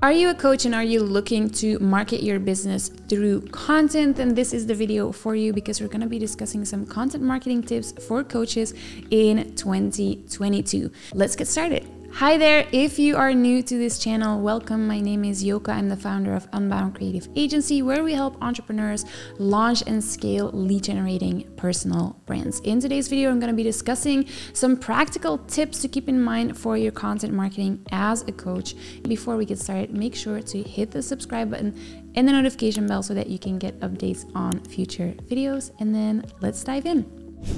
Are you a coach and are you looking to market your business through content? Then this is the video for you, because we're going to be discussing some content marketing tips for coaches in 2022. Let's get started. Hi there, if you are new to this channel, welcome. My name is Yoka. I'm the founder of Unbound Creative Agency, where we help entrepreneurs launch and scale lead generating personal brands. In today's video, I'm going to be discussing some practical tips to keep in mind for your content marketing as a coach. Before we get started, make sure to hit the subscribe button and the notification bell so that you can get updates on future videos. And then let's dive in.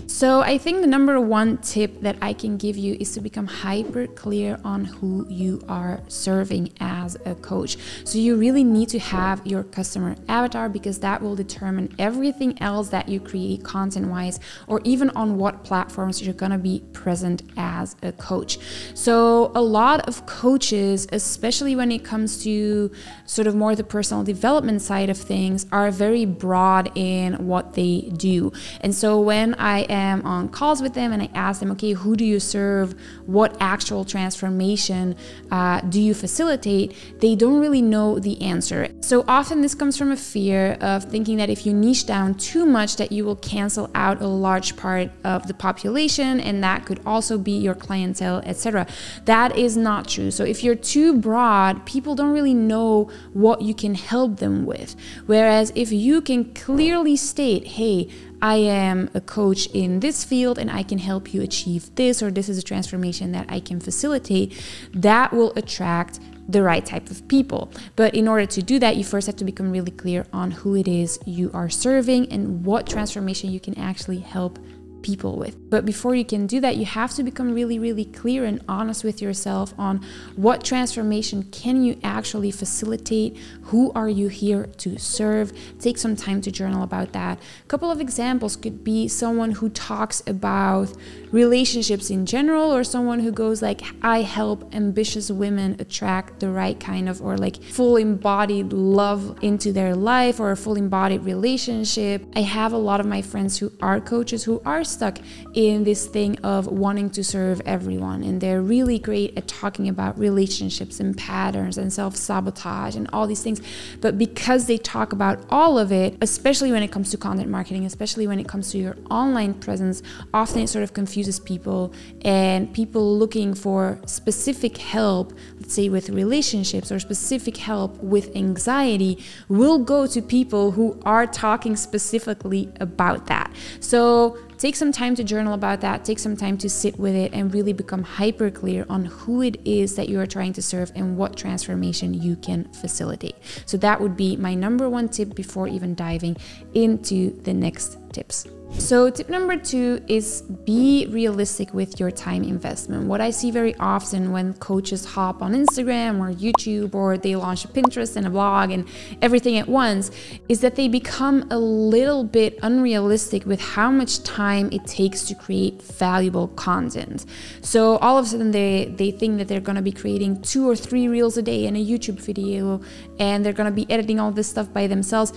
So I think the number one tip that I can give you is to become hyper clear on who you are serving as a coach. So you really need to have your customer avatar, because that will determine everything else that you create content wise, or even on what platforms you're going to be present as a coach. So a lot of coaches, especially when it comes to sort of more the personal development side of things, are very broad in what they do. And so when I am on calls with them and I ask them, okay, who do you serve? What actual transformation do you facilitate? They don't really know the answer. So often this comes from a fear of thinking that if you niche down too much, that you will cancel out a large part of the population, and that could also be your clientele, etc. That is not true. So if you're too broad, people don't really know what you can help them with. Whereas if you can clearly state, hey, I am a coach in this field and I can help you achieve this, or this is a transformation that I can facilitate, that will attract the right type of people. But in order to do that, you first have to become really clear on who it is you are serving and what transformation you can actually help people with. But before you can do that, you have to become really clear and honest with yourself on what transformation can you actually facilitate, who are you here to serve. Take some time to journal about that. A couple of examples could be someone who talks about relationships in general, or someone who goes like, I help ambitious women attract the right kind of, or like full embodied love into their life, or a full embodied relationship. I have a lot of my friends who are coaches who are stuck in this thing of wanting to serve everyone, and they're really great at talking about relationships and patterns and self-sabotage and all these things, but because they talk about all of it, especially when it comes to content marketing, especially when it comes to your online presence, often it sort of confuses people, and people looking for specific help, let's say with relationships, or specific help with anxiety, will go to people who are talking specifically about that. So take some time to journal about that, take some time to sit with it, and really become hyper clear on who it is that you are trying to serve and what transformation you can facilitate. So that would be my number one tip before even diving into the next tips. So tip number two is be realistic with your time investment. What I see very often when coaches hop on Instagram or YouTube, or they launch a Pinterest and a blog and everything at once, is that they become a little bit unrealistic with how much time it takes to create valuable content. So all of a sudden they think that they're going to be creating 2 or 3 reels a day and a YouTube video, and they're going to be editing all this stuff by themselves.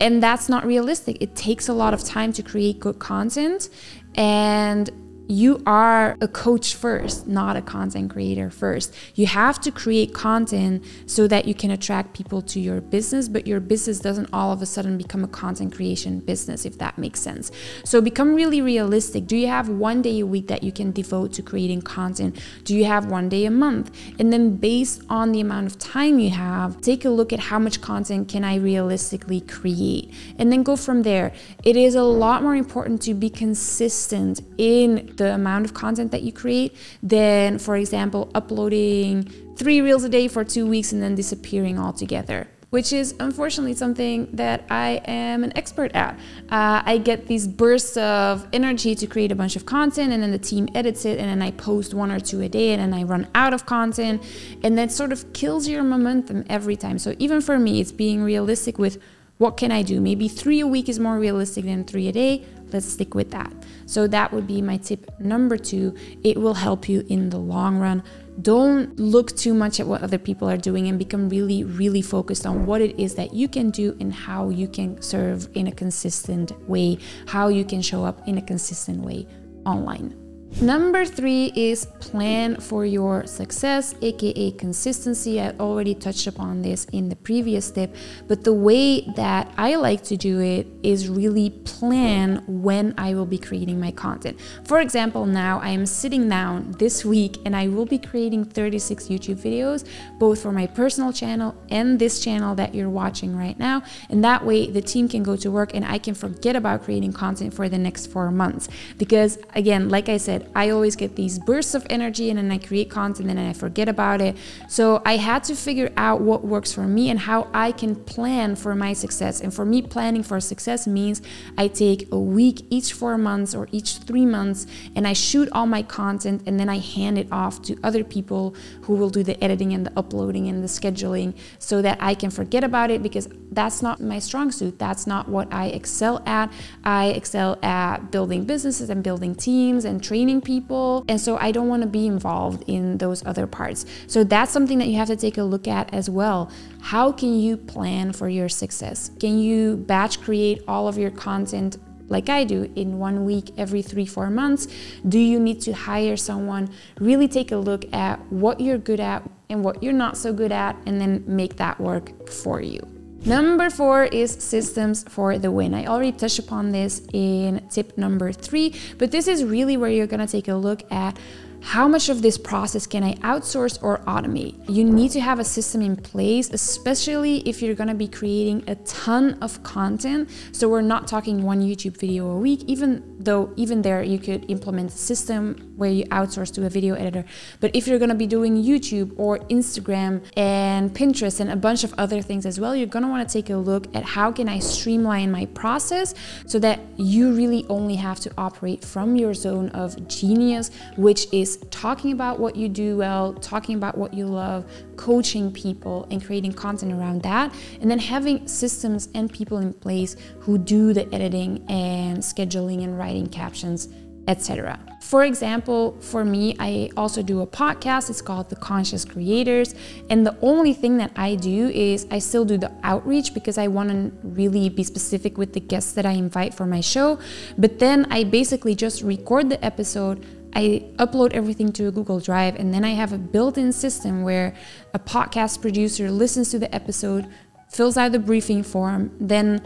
And that's not realistic. It takes a lot of time to create good content, and you are a coach first, not a content creator first. You have to create content so that you can attract people to your business, but your business doesn't all of a sudden become a content creation business, if that makes sense. So become really realistic. Do you have one day a week that you can devote to creating content? Do you have one day a month? And then based on the amount of time you have, take a look at how much content can I realistically create, and then go from there. It is a lot more important to be consistent in the amount of content that you create than, for example, uploading 3 reels a day for 2 weeks and then disappearing altogether, which is unfortunately something that I am an expert at. I get these bursts of energy to create a bunch of content, and then the team edits it, and then I post 1 or 2 a day, and then I run out of content, and that sort of kills your momentum every time. So even for me, it's being realistic with what can I do? Maybe 3 a week is more realistic than 3 a day. Let's stick with that. So that would be my tip number 2. It will help you in the long run. Don't look too much at what other people are doing, and become really focused on what it is that you can do and how you can serve in a consistent way, how you can show up in a consistent way online. Number 3 is plan for your success, aka consistency. I already touched upon this in the previous tip, but the way that I like to do it is really plan when I will be creating my content. For example, now I am sitting down this week and I will be creating 36 YouTube videos, both for my personal channel and this channel that you're watching right now, and that way the team can go to work and I can forget about creating content for the next 4 months. Because again, like I said, I always get these bursts of energy and then I create content and then I forget about it. So I had to figure out what works for me and how I can plan for my success. And for me, planning for success means I take a week each 4 months or each 3 months and I shoot all my content and then I hand it off to other people who will do the editing and the uploading and the scheduling so that I can forget about it, because that's not my strong suit. That's not what I excel at. I excel at building businesses and building teams and training people, and so I don't want to be involved in those other parts. So that's something that you have to take a look at as well. How can you plan for your success? Can you batch create all of your content like I do in 1 week every 3-4 months? Do you need to hire someone? Really take a look at what you're good at and what you're not so good at, and then make that work for you. Number 4 is systems for the win. I already touched upon this in tip number 3, but this is really where you're gonna take a look at how much of this process can I outsource or automate. You need to have a system in place, especially if you're gonna be creating a ton of content. So we're not talking 1 YouTube video a week, even there you could implement a system where you outsource to a video editor. But if you're gonna be doing YouTube or Instagram and Pinterest and a bunch of other things as well, you're gonna wanna take a look at how can I streamline my process so that you really only have to operate from your zone of genius, which is talking about what you do well, talking about what you love, coaching people and creating content around that, and then having systems and people in place who do the editing and scheduling and writing captions, etc. For example, for me, I also do a podcast. It's called The Conscious Creators. And the only thing that I do is I still do the outreach because I want to really be specific with the guests that I invite for my show. But then I basically just record the episode, I upload everything to a Google Drive, and then I have a built-in system where a podcast producer listens to the episode, fills out the briefing form, then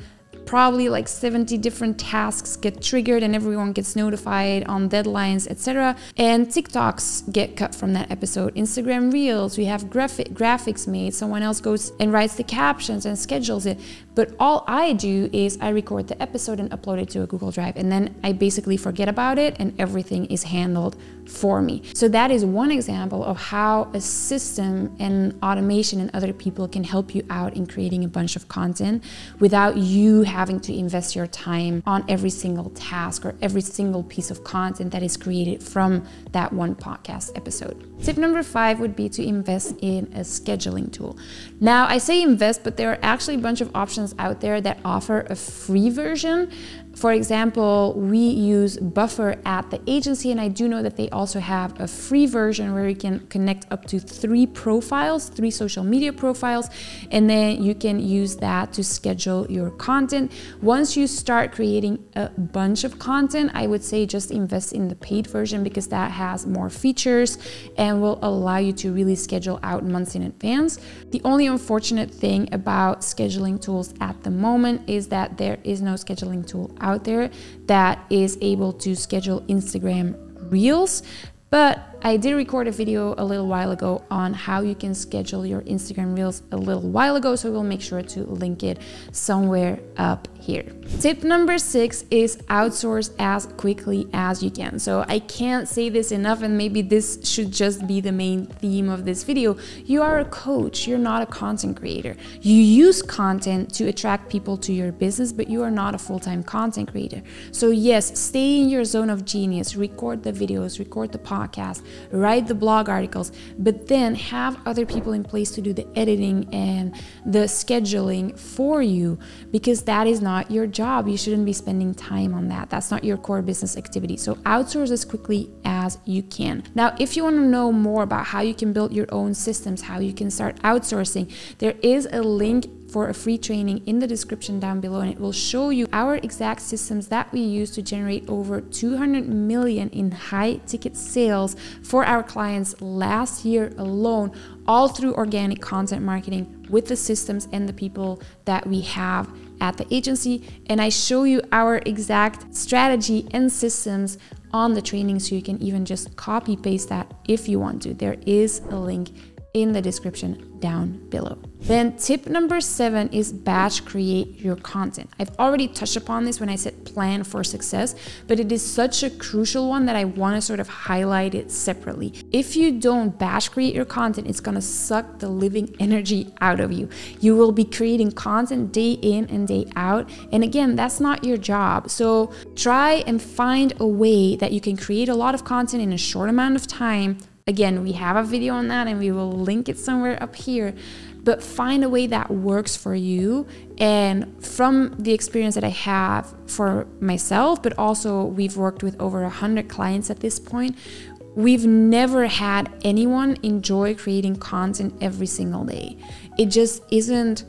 probably like 70 different tasks get triggered and everyone gets notified on deadlines, etc. And TikToks get cut from that episode, Instagram Reels, we have graphics made, someone else goes and writes the captions and schedules it. But all I do is I record the episode and upload it to a Google Drive, and then I basically forget about it and everything is handled for me. So that is one example of how a system and automation and other people can help you out in creating a bunch of content without you having to invest your time on every single task or every single piece of content that is created from that one podcast episode. Tip number 5 would be to invest in a scheduling tool. Now I say invest, but there are actually a bunch of options out there that offer a free version. For example, we use Buffer at the agency, and I do know that they also have a free version where you can connect up to 3 profiles, 3 social media profiles, and then you can use that to schedule your content. Once you start creating a bunch of content, I would say just invest in the paid version because that has more features and will allow you to really schedule out months in advance. The only unfortunate thing about scheduling tools at the moment is that there is no scheduling tool out there that is able to schedule Instagram Reels, but I did record a video a little while ago on how you can schedule your Instagram Reels a little while ago, so we'll make sure to link it somewhere up here. Tip number 6 is outsource as quickly as you can. So I can't say this enough, and maybe this should just be the main theme of this video. You are a coach, you're not a content creator. You use content to attract people to your business, but you are not a full-time content creator. So yes, stay in your zone of genius, record the videos, record the podcast, write the blog articles, but then have other people in place to do the editing and the scheduling for you, because that is not your job. You shouldn't be spending time on that. That's not your core business activity. So outsource as quickly as you can. Now, if you want to know more about how you can build your own systems, how you can start outsourcing, there is a link for a free training in the description down below, and it will show you our exact systems that we use to generate over 200 million in high ticket sales for our clients last year alone, all through organic content marketing with the systems and the people that we have at the agency. And I show you our exact strategy and systems on the training, so you can even just copy paste that if you want to. There is a link in the description down below. Then tip number 7 is batch create your content. I've already touched upon this when I said plan for success, but it is such a crucial one that I want to sort of highlight it separately. If you don't batch create your content, it's going to suck the living energy out of you. You will be creating content day in and day out. And again, that's not your job. So try and find a way that you can create a lot of content in a short amount of time. Again, we have a video on that and we will link it somewhere up here, but find a way that works for you. And from the experience that I have for myself, but also we've worked with over 100 clients at this point, we've never had anyone enjoy creating content every single day. It just isn't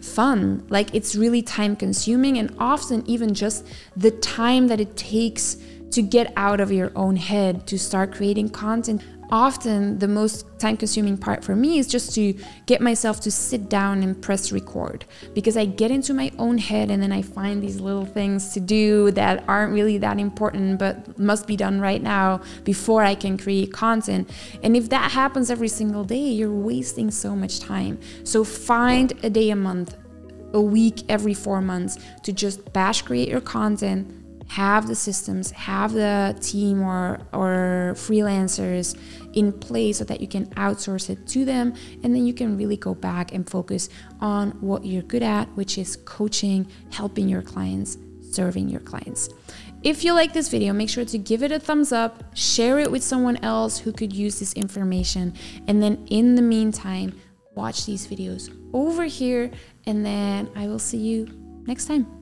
fun. Like, it's really time consuming, and often even just the time that it takes to get out of your own head to start creating content. Often the most time-consuming part for me is just to get myself to sit down and press record, because I get into my own head and then I find these little things to do that aren't really that important but must be done right now before I can create content. And if that happens every single day, you're wasting so much time. So find a day a month, a week every 4 months to just batch create your content. Have the systems, have the team or freelancers in place so that you can outsource it to them, and then you can really go back and focus on what you're good at, which is coaching, helping your clients, serving your clients. If you like this video, make sure to give it a thumbs up, share it with someone else who could use this information, and then in the meantime, watch these videos over here, and then I will see you next time.